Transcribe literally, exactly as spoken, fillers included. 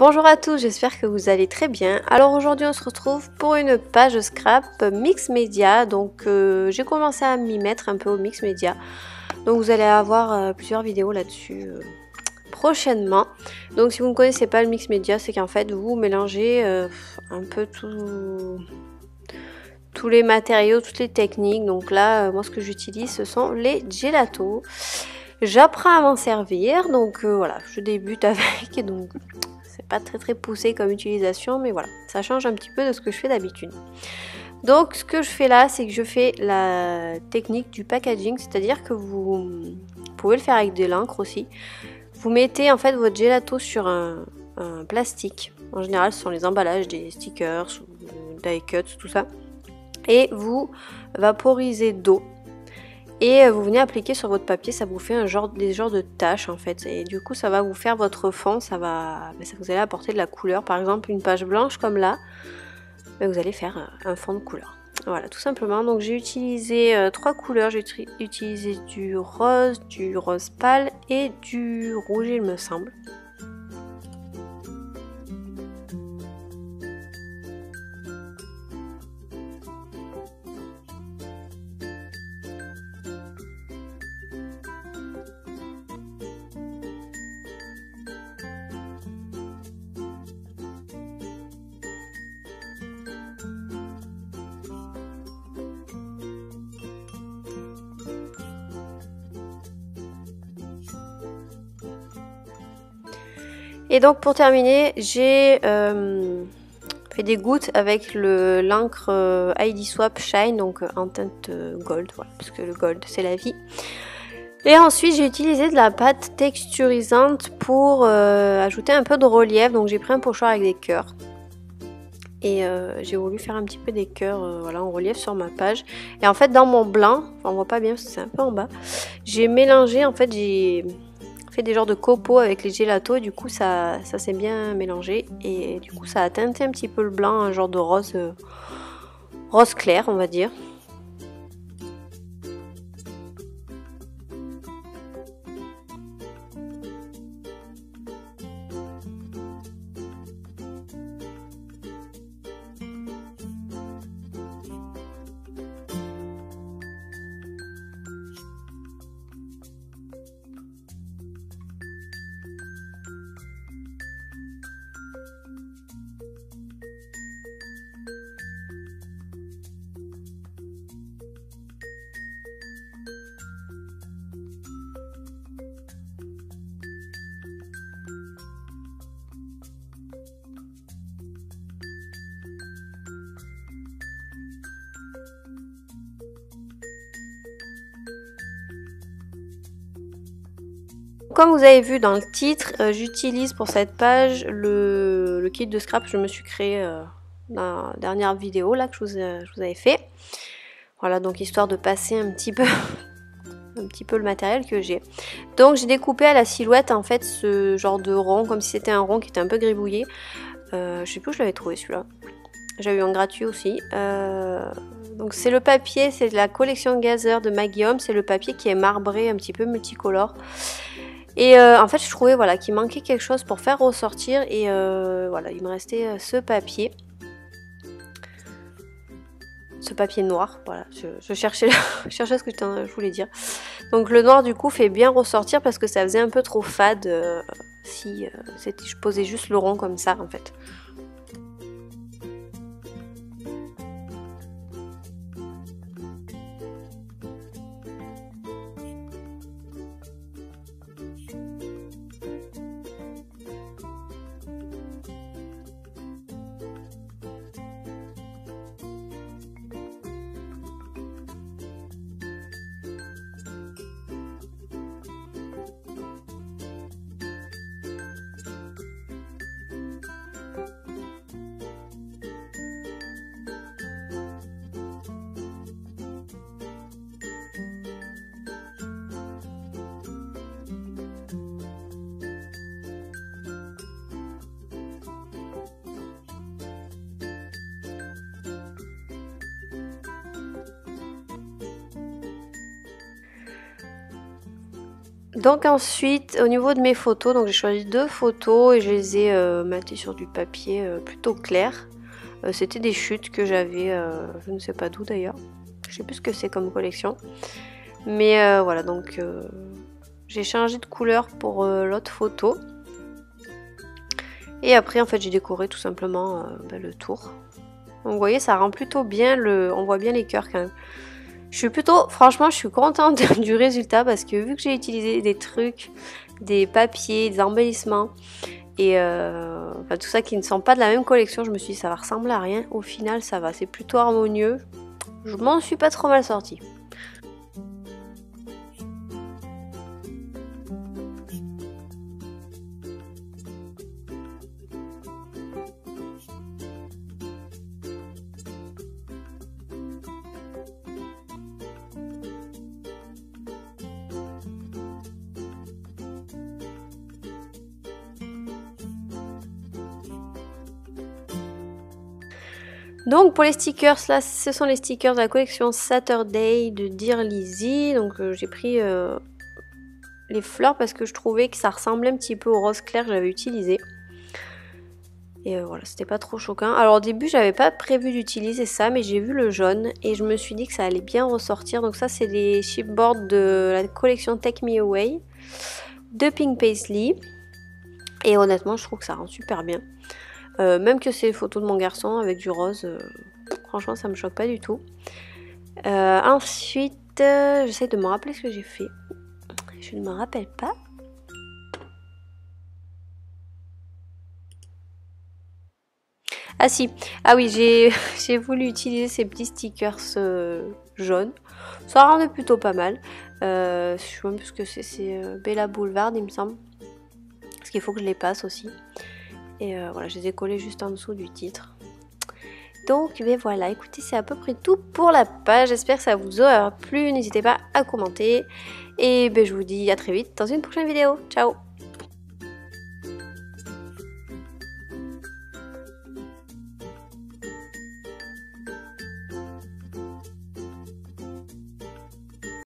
Bonjour à tous, j'espère que vous allez très bien. Alors aujourd'hui on se retrouve pour une page scrap mix média. Donc euh, j'ai commencé à m'y mettre un peu au mix média. Donc vous allez avoir euh, plusieurs vidéos là-dessus euh, prochainement. Donc si vous ne connaissez pas le mix média, c'est qu'en fait vous mélangez euh, un peu tout... tous les matériaux, toutes les techniques. Donc là euh, moi ce que j'utilise ce sont les gelatos. J'apprends à m'en servir, donc euh, voilà, je débute avec et donc... pas très très poussé comme utilisation, mais voilà, ça change un petit peu de ce que je fais d'habitude. Donc ce que je fais là, c'est que je fais la technique du packaging, c'est à dire que vous pouvez le faire avec de l'encre aussi. Vous mettez en fait votre gelato sur un, un plastique, en général ce sont les emballages des stickers ou die cuts, tout ça, et vous vaporisez d'eau et vous venez appliquer sur votre papier. Ça vous fait un genre, des genres de taches en fait, et du coup ça va vous faire votre fond, ça va, ça vous allez apporter de la couleur. Par exemple une page blanche comme là, vous allez faire un fond de couleur, voilà, tout simplement. Donc j'ai utilisé trois couleurs, j'ai utilisé du rose, du rose pâle et du rouge il me semble. Et donc pour terminer, j'ai euh, fait des gouttes avec l'encre euh, I D Swap Shine, donc euh, en teinte euh, gold, voilà, parce que le gold c'est la vie. Et ensuite j'ai utilisé de la pâte texturisante pour euh, ajouter un peu de relief. Donc j'ai pris un pochoir avec des cœurs. Et euh, j'ai voulu faire un petit peu des cœurs euh, voilà, en relief sur ma page. Et en fait dans mon blanc, on voit pas bien parce que c'est un peu en bas, j'ai mélangé, en fait j'ai... fait des genres de copeaux avec les gélatos, et du coup ça, ça s'est bien mélangé et du coup ça a teinté un petit peu le blanc, un genre de rose euh, rose clair on va dire. Comme vous avez vu dans le titre, euh, j'utilise pour cette page le, le kit de scrap que je me suis créé euh, dans la dernière vidéo là, que je vous, euh, je vous avais fait. Voilà, donc histoire de passer un petit peu, un petit peu le matériel que j'ai. Donc j'ai découpé à la silhouette en fait ce genre de rond, comme si c'était un rond qui était un peu gribouillé. Euh, je sais plus où je l'avais trouvé celui-là. J'ai eu en gratuit aussi. Euh, donc c'est le papier, c'est de la collection Gazer de Maggium. C'est le papier qui est marbré, un petit peu multicolore. Et euh, en fait je trouvais voilà, qu'il manquait quelque chose pour faire ressortir, et euh, voilà, il me restait ce papier. Ce papier noir, voilà, je, je, cherchais, je cherchais ce que je voulais dire. Donc le noir du coup fait bien ressortir parce que ça faisait un peu trop fade euh, si euh, je posais juste le rond comme ça en fait. Donc ensuite, au niveau de mes photos, donc j'ai choisi deux photos et je les ai euh, matées sur du papier euh, plutôt clair. Euh, C'était des chutes que j'avais, euh, je ne sais pas d'où d'ailleurs. Je sais plus ce que c'est comme collection. Mais euh, voilà, donc euh, j'ai changé de couleur pour euh, l'autre photo. Et après, en fait, j'ai décoré tout simplement euh, ben, le tour. Donc vous voyez, ça rend plutôt bien, le... on voit bien les cœurs quand même. Je suis plutôt, franchement, je suis contente du résultat parce que vu que j'ai utilisé des trucs, des papiers, des embellissements et euh, enfin, tout ça qui ne sont pas de la même collection, je me suis dit ça va ressembler à rien. Au final, ça va, c'est plutôt harmonieux. Je m'en suis pas trop mal sortie. Donc pour les stickers, là ce sont les stickers de la collection Saturday de Dear Lizzy. Donc euh, j'ai pris euh, les fleurs parce que je trouvais que ça ressemblait un petit peu au rose clair que j'avais utilisé. Et euh, voilà, c'était pas trop choquant. Alors au début j'avais pas prévu d'utiliser ça, mais j'ai vu le jaune et je me suis dit que ça allait bien ressortir. Donc ça c'est les chipboards de la collection Take Me Away de Pink Paisley. Et honnêtement je trouve que ça rend super bien. Euh, même que c'est les photos de mon garçon avec du rose, euh, franchement ça me choque pas du tout. Euh, ensuite, euh, j'essaie de me rappeler ce que j'ai fait. Je ne me rappelle pas. Ah si, ah oui, j'ai voulu utiliser ces petits stickers euh, jaunes. Ça rendait plutôt pas mal. Euh, je sais même plus ce que c'est, c'est euh, Bella Boulevard il me semble. Parce qu'il faut que je les passe aussi. Et euh, voilà, je les ai collés juste en dessous du titre. Donc, mais voilà, écoutez, c'est à peu près tout pour la page. J'espère que ça vous aura plu. N'hésitez pas à commenter. Et ben, je vous dis à très vite dans une prochaine vidéo. Ciao!